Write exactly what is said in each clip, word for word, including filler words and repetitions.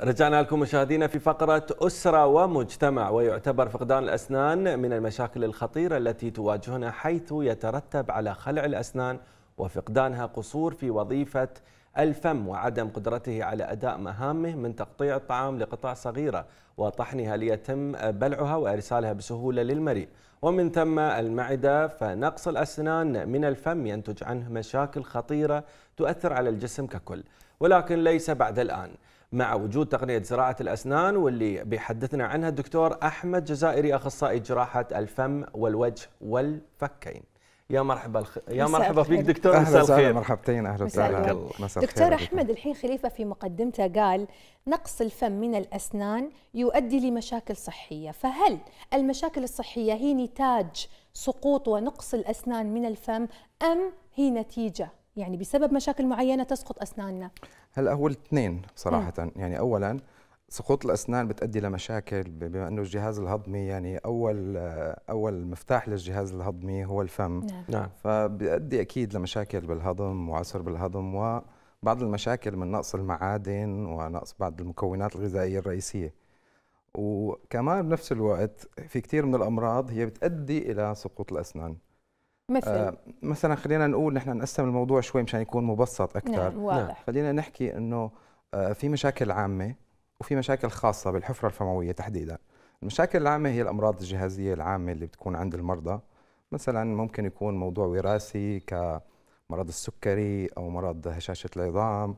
رجعنا لكم مشاهدينا في فقرة أسرة ومجتمع. ويعتبر فقدان الأسنان من المشاكل الخطيرة التي تواجهنا، حيث يترتب على خلع الأسنان وفقدانها قصور في وظيفة الفم وعدم قدرته على أداء مهامه، من تقطيع الطعام لقطع صغيرة وطحنها ليتم بلعها وإرسالها بسهولة للمريء، ومن ثم المعدة. فنقص الأسنان من الفم ينتج عنه مشاكل خطيرة تؤثر على الجسم ككل، ولكن ليس بعد الآن مع وجود تقنية زراعة الأسنان، واللي بيحدثنا عنها الدكتور أحمد جزائري، أخصائي جراحة الفم والوجه والفكين. يا مرحبا الخ... يا مرحبا فيك دكتور. مساء الخير. مرحبتين. اهلا وسهلا دكتور احمد. الحين خليفه في مقدمته قال نقص الفم من الاسنان يؤدي لمشاكل صحيه، فهل المشاكل الصحيه هي نتاج سقوط ونقص الاسنان من الفم ام هي نتيجه يعني بسبب مشاكل معينه تسقط اسناننا؟ هلا هو الاثنين بصراحه. م. يعني اولا سقوط الاسنان بتؤدي لمشاكل، بما انه الجهاز الهضمي يعني اول اول مفتاح للجهاز الهضمي هو الفم. نعم. فبيؤدي اكيد لمشاكل بالهضم وعسر بالهضم وبعض المشاكل من نقص المعادن ونقص بعض المكونات الغذائيه الرئيسيه. وكمان بنفس الوقت في كثير من الامراض هي بتؤدي الى سقوط الاسنان. مثل آه مثلا خلينا نقول نحن نقسم الموضوع شوي مشان يكون مبسط اكثر. نعم واضح. خلينا نحكي انه آه في مشاكل عامه وفي مشاكل خاصة بالحفرة الفموية تحديدا. المشاكل العامة هي الأمراض الجهازية العامة اللي بتكون عند المرضى، مثلا ممكن يكون موضوع وراثي كمرض السكري أو مرض هشاشة العظام،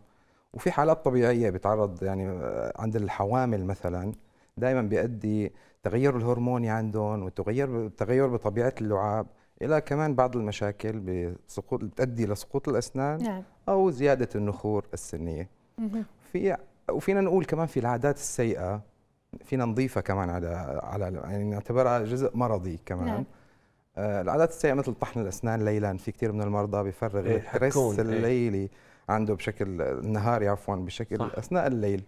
وفي حالات طبيعية بيتعرض يعني عند الحوامل مثلا دائما بيؤدي تغير الهرموني عندهم والتغير التغير بطبيعة اللعاب إلى كمان بعض المشاكل بسقوط بتؤدي لسقوط الأسنان. نعم. أو زيادة النخور السنية. في وفينا نقول كمان في العادات السيئة فينا نضيفها كمان على على يعني نعتبرها جزء مرضي كمان. نعم. آه العادات السيئة مثل طحن الأسنان ليلا، في كثير من المرضى بيفرغ الترس إيه الليلي إيه عنده بشكل النهاري عفوا بشكل صح. أثناء الليل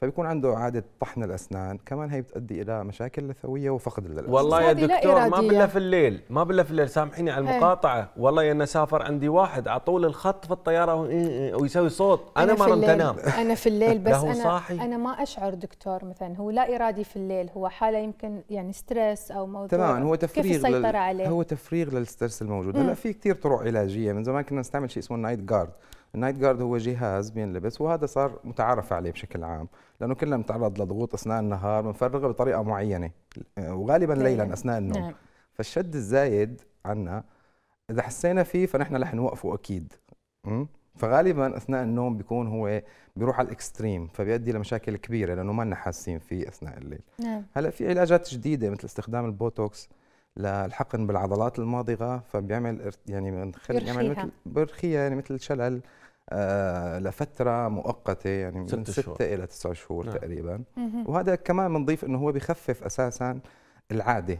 فبيكون عنده عادة طحن الأسنان، كمان هي بتؤدي إلى مشاكل لثوية وفقد للأسنان. والله يا دكتور ما بلا في الليل ما بلا في الليل سامحيني على المقاطعة. ايه. والله يا سافر عندي واحد على طول الخط في الطيارة ويسوي صوت، أنا, أنا ما رمت أنام أنا في الليل بس أنا صاحي. أنا ما أشعر دكتور مثلا هو لا إرادي في الليل، هو حالة يمكن يعني ستريس أو موضوع تمام هو تفريغ كيف السيطرة لل... عليه؟ هو تفريغ للستريس الموجود. هلا في كثير طرق علاجية، من زمان كنا نستعمل شيء اسمه النايت جارد. النايت جارد هو جهاز بينلبس وهذا صار متعارف عليه بشكل عام، لأنه كلنا بنتعرض لضغوط أثناء النهار بنفرغها بطريقة معينة وغالبا ليلا أثناء النوم. نعم. فالشد الزايد عنا إذا حسينا فيه فنحن رح نوقفه أكيد، فغالبا أثناء النوم بيكون هو بيروح على الإكستريم فبيؤدي لمشاكل كبيرة لأنه ما لنا حاسين فيه أثناء الليل. نعم. هلا في علاجات جديدة مثل استخدام البوتوكس للحقن بالعضلات الماضغه، فبيعمل يعني بنخلي يعمل مثل برخيه يعني مثل شلل آه لفتره مؤقته يعني من ستة الى تسعة شهور. نعم. تقريبا. مه. وهذا كمان بنضيف انه هو بخفف اساسا العاده،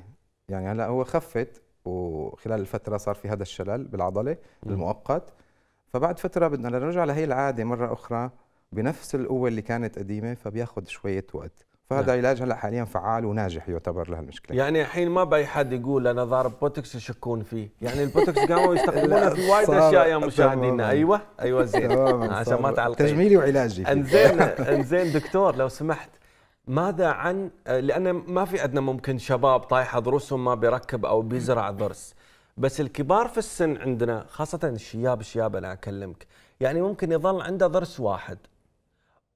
يعني هلا هو خفت وخلال الفتره صار في هذا الشلل بالعضله. مه. المؤقت، فبعد فتره بدنا نرجع لهي العاده مره اخرى بنفس القوه اللي كانت قديمه فبياخذ شويه وقت. فهذا علاج هلا حاليا فعال وناجح يعتبر لهالمشكله. يعني الحين ما بأي حد يقول انا ضارب بوتوكس يشكون فيه، يعني البوتوكس قاموا يستخدمونه في وايد اشياء يا مشاهدينا. ايوه ايوه زين عشان ما تعلقين تجميلي وعلاجي. انزين انزين دكتور لو سمحت، ماذا عن لان ما في عندنا ممكن شباب طايحه ضروسهم ما بيركب او بيزرع ضرس، بس الكبار في السن عندنا خاصه الشياب الشياب انا اكلمك، يعني ممكن يظل عنده ضرس واحد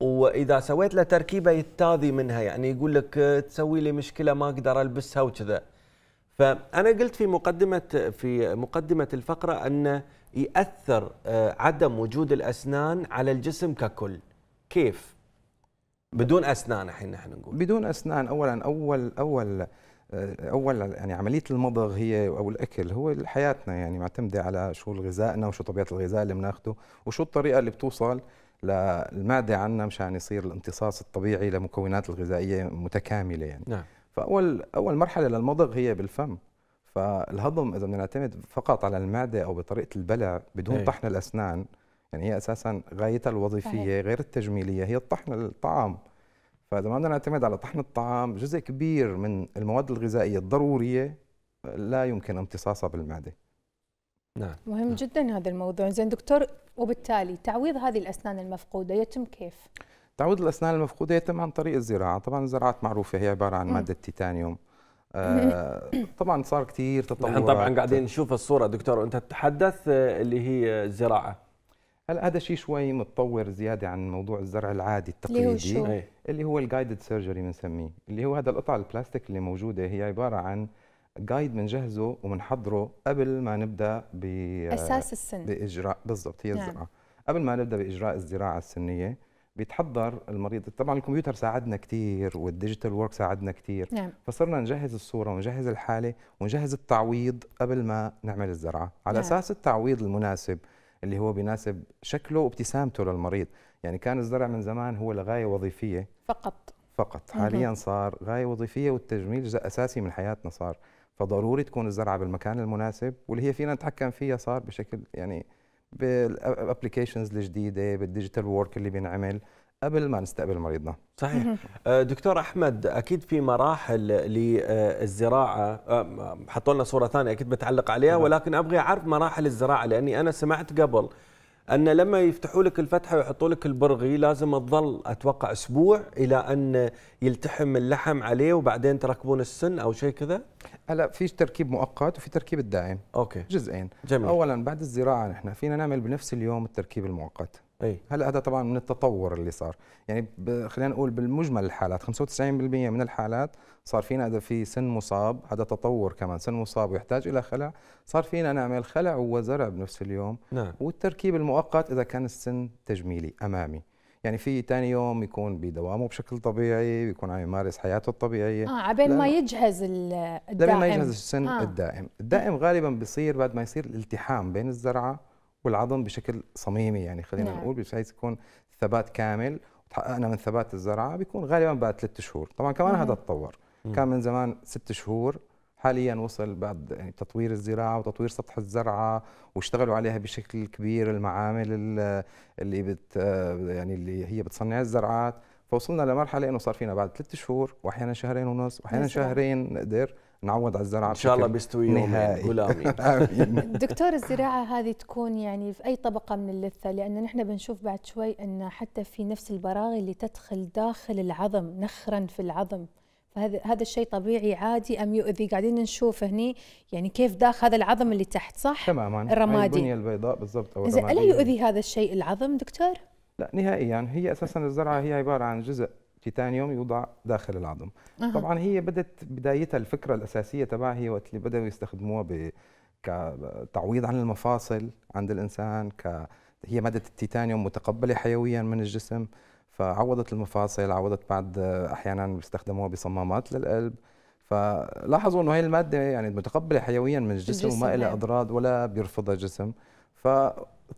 واذا سويت له تركيبه يتاذي منها، يعني يقول لك تسوي لي مشكله ما اقدر البسها وكذا. فانا قلت في مقدمه في مقدمه الفقره ان ياثر عدم وجود الاسنان على الجسم ككل. كيف؟ بدون اسنان الحين نحن نقول. بدون اسنان اولا اول اول اول يعني عمليه المضغ هي او الاكل هو حياتنا يعني معتمده على شو غذائنا وشو طبيعه الغذاء اللي بناخده وشو الطريقه اللي بتوصل للمعدة عنا مشان يصير الامتصاص الطبيعي لمكونات الغذائية متكاملة يعني. نعم. فأول أول مرحلة للمضغ هي بالفم، فالهضم إذا بدنا نعتمد فقط على المعدة أو بطريقة البلع بدون هي. طحن الأسنان، يعني هي أساساً غايتها الوظيفية غير التجميلية هي الطحن الطعام، فإذا ما بدنا نعتمد على طحن الطعام جزء كبير من المواد الغذائية الضرورية لا يمكن امتصاصها بالمعدة. نعم. مهم نعم. جدا هذا الموضوع. زين دكتور، وبالتالي تعويض هذه الأسنان المفقودة يتم كيف؟ تعويض الأسنان المفقودة يتم عن طريق الزراعة. طبعا الزراعات معروفة، هي عبارة عن مادة تيتانيوم. آه طبعا صار كثير تطورات، نحن طبعا قاعدين نشوف الصورة دكتور وأنت تتحدث اللي هي الزراعة. هلا هذا شيء شوي متطور زيادة عن موضوع الزرع العادي التقليدي اللي هو الجايدد سيرجري بنسميه، اللي هو هذا القطعة البلاستيك اللي موجودة هي عبارة عن جايد بنجهزه وبنحضره قبل ما نبدا باساس السن باجراء بالضبط هي الزراعه. نعم. قبل ما نبدا باجراء الزراعه السنيه بيتحضر المريض. طبعا الكمبيوتر ساعدنا كثير والديجيتال ورك ساعدنا كثير. نعم. فصرنا نجهز الصوره ونجهز الحاله ونجهز التعويض قبل ما نعمل الزراعه على نعم. اساس التعويض المناسب اللي هو بيناسب شكله وابتسامته للمريض. يعني كان الزرع من زمان هو لغايه وظيفيه فقط فقط حاليا صار غايه وظيفيه والتجميل جزء اساسي من حياتنا صار، فضروري تكون الزرعه بالمكان المناسب واللي هي فينا نتحكم فيها صار بشكل يعني بالابلكيشنز الجديده بالديجيتال وورك اللي بينعمل قبل ما نستقبل مريضنا. صحيح. دكتور احمد اكيد في مراحل للزراعه، حطوا لنا صوره ثانيه اكيد بتعلق عليها، ولكن ابغى اعرف مراحل الزراعه لاني انا سمعت قبل ان لما يفتحوا لك الفتحه ويحطوا لك البرغي لازم تظل اتوقع اسبوع الى ان يلتحم اللحم عليه وبعدين تركبون السن او شيء كذا. هلا في تركيب مؤقت وفي تركيب الدائم. اوكي جزئين. جميل. اولا بعد الزراعه نحن فينا نعمل بنفس اليوم التركيب المؤقت. اي هلا هذا طبعا من التطور اللي صار، يعني خلينا نقول بالمجمل الحالات خمسة وتسعين بالمئة من الحالات صار فينا اذا في سن مصاب، هذا تطور كمان، سن مصاب ويحتاج الى خلع صار فينا نعمل خلع وزرع بنفس اليوم. نعم. والتركيب المؤقت اذا كان السن تجميلي امامي، يعني في ثاني يوم يكون بدوامه بشكل طبيعي، بيكون عم يمارس حياته الطبيعيه. اه عبين ما يجهز الدائم. لبين ما يجهز السن آه. الدائم، الدائم غالبا بيصير بعد ما يصير الالتحام بين الزرعه والعظم بشكل صميمي، يعني خلينا نعم. نقول بحيث يكون ثبات كامل وتحققنا من ثبات الزرعه، بيكون غالبا بعد ثلاث شهور، طبعا كمان هذا تطور، كان من زمان ست شهور، حاليا وصل بعد يعني تطوير الزراعه وتطوير سطح الزرعه واشتغلوا عليها بشكل كبير المعامل اللي بت يعني اللي هي بتصنع الزرعات، فوصلنا لمرحله انه صار فينا بعد ثلاث شهور واحيانا شهرين ونص واحيانا شهرين نقدر نعوض على الزراعه ان شاء الله بيستوي يومين. دكتور الزراعه هذه تكون يعني في اي طبقه من اللثه؟ لان نحن بنشوف بعد شوي ان حتى في نفس البراغي اللي تدخل داخل العظم نخرا في العظم، فهذا هذا الشيء طبيعي عادي ام يؤذي؟ قاعدين نشوف هني يعني كيف داخل هذا العظم اللي تحت صح؟ تماما الرمادي البنيه البيضاء بالضبط او الرمادي. الا يؤذي هذا الشيء العظم دكتور؟ لا نهائيا، هي اساسا الزراعه هي عباره عن جزء تيتانيوم يوضع داخل العظم. أه. طبعا هي بدت بدايتها الفكره الاساسيه تبعها هي وقت اللي بداوا يستخدموها ب كتعويض عن المفاصل عند الانسان، ك هي ماده التيتانيوم متقبله حيويا من الجسم، فعوضت المفاصل، عوضت بعد احيانا بيستخدموها بصمامات للقلب، فلاحظوا انه هي الماده يعني متقبله حيويا من الجسم وما لها اضرار ولا بيرفضها الجسم، ف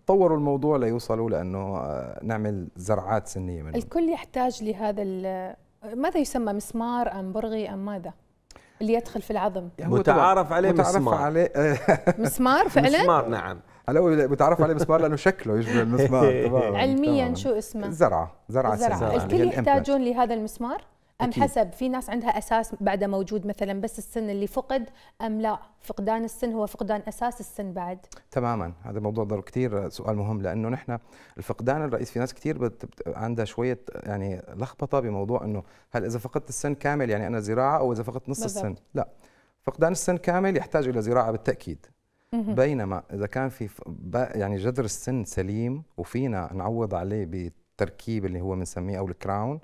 تطوروا الموضوع ليوصلوا لانه نعمل زرعات سنيه منه. الكل يحتاج لهذا ماذا يسمى، مسمار ام برغي ام ماذا؟ اللي يدخل في العظم متعارف عليه متعارف مسمار عليه مسمار فعلا؟ مسمار نعم. هلا هو متعارف عليه مسمار لانه شكله يشبه المسمار. علميا شو اسمه؟ زرعه، زرعه سنيه. الكل يحتاجون لهذا المسمار؟ ام أكيد. حسب، في ناس عندها اساس بعده موجود مثلا بس السن اللي فقد، ام لا فقدان السن هو فقدان اساس السن بعد؟ تماما، هذا موضوع ضروري كثير سؤال مهم، لانه نحن الفقدان الرئيسي في ناس كثير عندها شويه يعني لخبطه بموضوع انه هل اذا فقدت السن كامل يعني انا زراعه او اذا فقدت نص بالضبط. السن، لا فقدان السن كامل يحتاج الى زراعه بالتاكيد، بينما اذا كان في يعني جذر السن سليم وفينا نعوض عليه بالتركيب اللي هو بنسميه او الكراون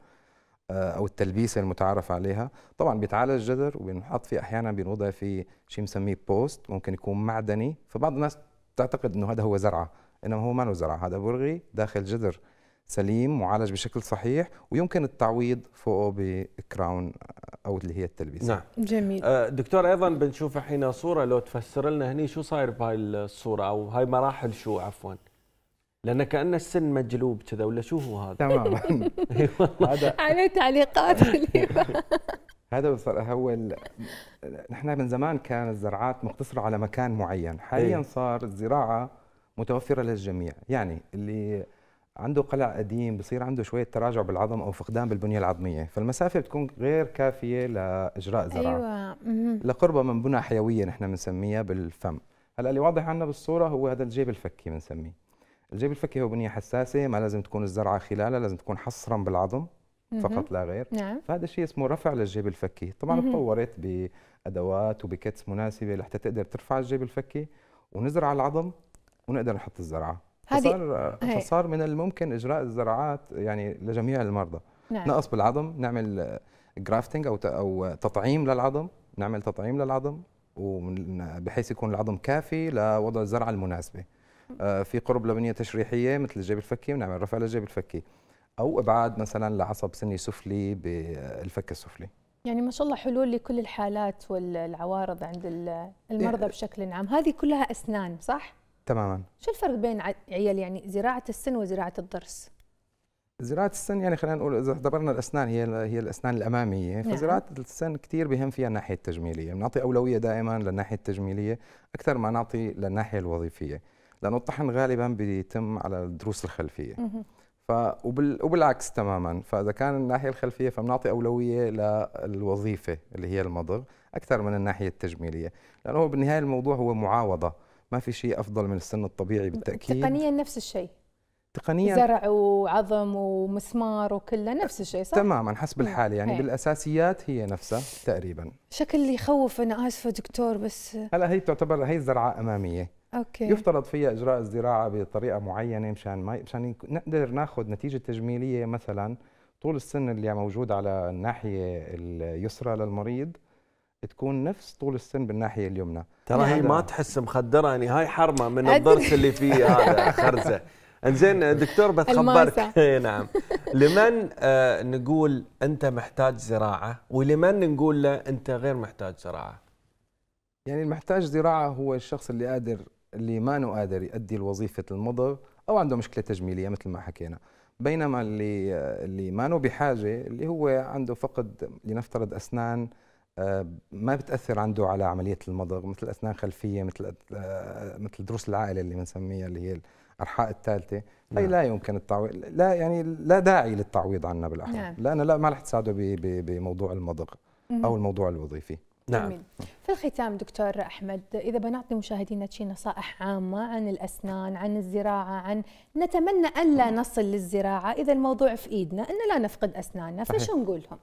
او التلبيسه المتعارف عليها، طبعا بيتعالج جذر وبنحط فيه احيانا بنوضع فيه شيء بنسميه بوست، ممكن يكون معدني، فبعض الناس تعتقد انه هذا هو زرعه، انما هو ما له زرعه، هذا برغي داخل جذر سليم معالج بشكل صحيح ويمكن التعويض فوقه بكراون او اللي هي التلبيسه. نعم. جميل. دكتور ايضا بنشوف الحين صوره، لو تفسر لنا هني شو صاير بهاي الصوره او هاي مراحل شو عفوا؟ لأنه كأن السن مجلوب كذا ولا شو هو هذا؟ تماما. هذا عليه تعليقات اليوم. هذا هو ال... نحن من زمان كان الزراعات مقتصرة على مكان معين، حاليا صار الزراعة متوفرة للجميع، يعني اللي عنده قلع قديم بصير عنده شوية تراجع بالعظم أو فقدان بالبنية العظمية، فالمسافة بتكون غير كافية لإجراء زراعة. أيوة. لقربة من بنى حيوية نحن بنسميها بالفم. هلا اللي واضح عنا بالصورة هو هذا الجيب الفكي بنسميه. الجيب الفكي هو بنيه حساسه، ما لازم تكون الزرعه خلالها، لازم تكون حصرا بالعظم فقط لا غير. نعم. فهذا الشيء اسمه رفع للجيب الفكي. طبعا تطورت بادوات وبكتس مناسبه لحتى تقدر ترفع الجيب الفكي ونزرع العظم ونقدر نحط الزرعه. فصار فصار من الممكن اجراء الزراعات يعني لجميع المرضى. نعم. نقص بالعظم نعمل جرافتنج او او تطعيم للعظم، نعمل تطعيم للعظم وبحيث يكون العظم كافي لوضع الزرعه المناسبه. في قرب لبنيه تشريحيه مثل الجيب الفكي بنعمل رفع للجيب الفكي، او ابعاد مثلا لعصب سني سفلي بالفك السفلي. يعني ما شاء الله حلول لكل الحالات والعوارض عند المرضى بشكل عام. هذه كلها اسنان صح؟ تماما. شو الفرق بين عيال يعني زراعه السن وزراعه الضرس؟ زراعه السن يعني خلينا نقول اذا اعتبرنا الاسنان هي هي الاسنان الاماميه، فزراعه السن كثير بهم فيها الناحيه التجميليه، بنعطي اولويه دائما للناحيه التجميليه اكثر ما نعطي للناحيه الوظيفيه، لانه الطحن غالبا بيتم على الضروس الخلفيه. ف وبالعكس تماما، فاذا كان الناحيه الخلفيه فبنعطي اولويه للوظيفه اللي هي المضغ اكثر من الناحيه التجميليه، لانه بالنهايه الموضوع هو معاوضه، ما في شيء افضل من السن الطبيعي بالتاكيد. تقنيا نفس الشيء. تقنيا زرع وعظم ومسمار وكله نفس الشيء صح؟ تماما حسب الحاله يعني هي. بالاساسيات هي نفسها تقريبا. شكل يخوف، انا اسفه دكتور بس هلا هي تعتبر هي زرعه اماميه. اوكي. يفترض فيها اجراء الزراعه بطريقه معينه مشان ما مشان نقدر ناخذ نتيجه تجميليه، مثلا طول السن اللي موجود على الناحيه اليسرى للمريض تكون نفس طول السن بالناحيه اليمنى. ترى هي ما تحس مخدره يعني، هاي حرمه من الضرس اللي فيه هذا خرزه. انزين دكتور بتخبرك نعم لمن آه نقول انت محتاج زراعه ولمن نقول له انت غير محتاج زراعه؟ يعني المحتاج زراعه هو الشخص اللي قادر اللي ما انه قادر يؤدي وظيفه المضغ او عنده مشكله تجميليه مثل ما حكينا، بينما اللي اللي ما انه بحاجه اللي هو عنده فقد لنفترض اسنان ما بتاثر عنده على عمليه المضغ، مثل اسنان خلفيه مثل مثل ضروس العائله اللي بنسميها اللي هي الارحاء الثالثه. هي لا يمكن التعويض، لا يعني لا داعي للتعويض عنها بالاحرى. نعم. لانه لا ما رح تساعده بموضوع المضغ او الموضوع الوظيفي. نعم. في الختام دكتور احمد، اذا بنعطي مشاهدينا شي نصائح عامه عن الاسنان، عن الزراعه، عن نتمنى الا نصل للزراعه اذا الموضوع في ايدنا ان لا نفقد اسناننا، فشو نقول لهم؟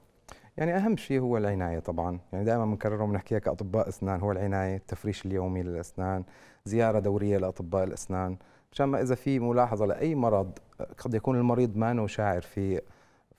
يعني اهم شيء هو العنايه طبعا، يعني دائما بنكرر وبنحكيها كاطباء اسنان، هو العنايه، التفريش اليومي للاسنان، زياره دوريه لاطباء الاسنان، مشان ما اذا في ملاحظه لاي مرض قد يكون المريض ما انه شاعر فيه،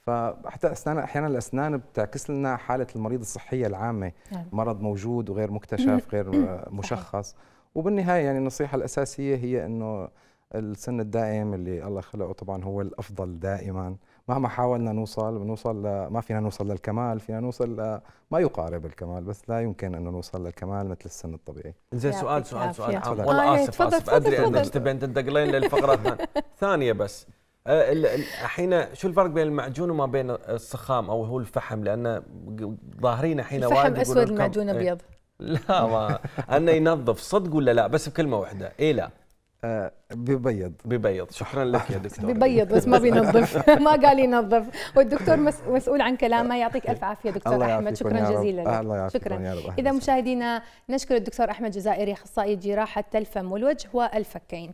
فحتى اسنان احيانا الاسنان بتعكس لنا حاله المريض الصحيه العامه، مرض موجود وغير مكتشف غير مشخص. وبالنهايه يعني النصيحه الاساسيه هي انه السن الدائم اللي الله خلقه طبعا هو الافضل دائما، مهما حاولنا نوصل بنوصل ل... ما فينا نوصل للكمال، فينا نوصل ل... ما يقارب الكمال، بس لا يمكن انه نوصل للكمال مثل السن الطبيعي. زين سؤال سؤال سؤال عام، والله اسف اسف ادري انك تبين تنتقلين للفقره ثانيه بس الحين شو الفرق بين المعجون وما بين السخام او هو الفحم؟ لان ظاهرين الحين وايد الفحم اسود المعجون ابيض. لا ما انه ينظف صدق ولا لا؟ بس بكلمه واحده اي لا. آه ببيض ببيض. شكرا لك يا دكتور. ببيض بس ما بينظف، ما قال ينظف، والدكتور مسؤول عن كلامه. يعطيك الف عافيه دكتور احمد، شكرا جزيلا لك. الله يعافيك. شكرا. اذا مشاهدينا نشكر الدكتور احمد جزائري اخصائي جراحه الفم والوجه والفكين.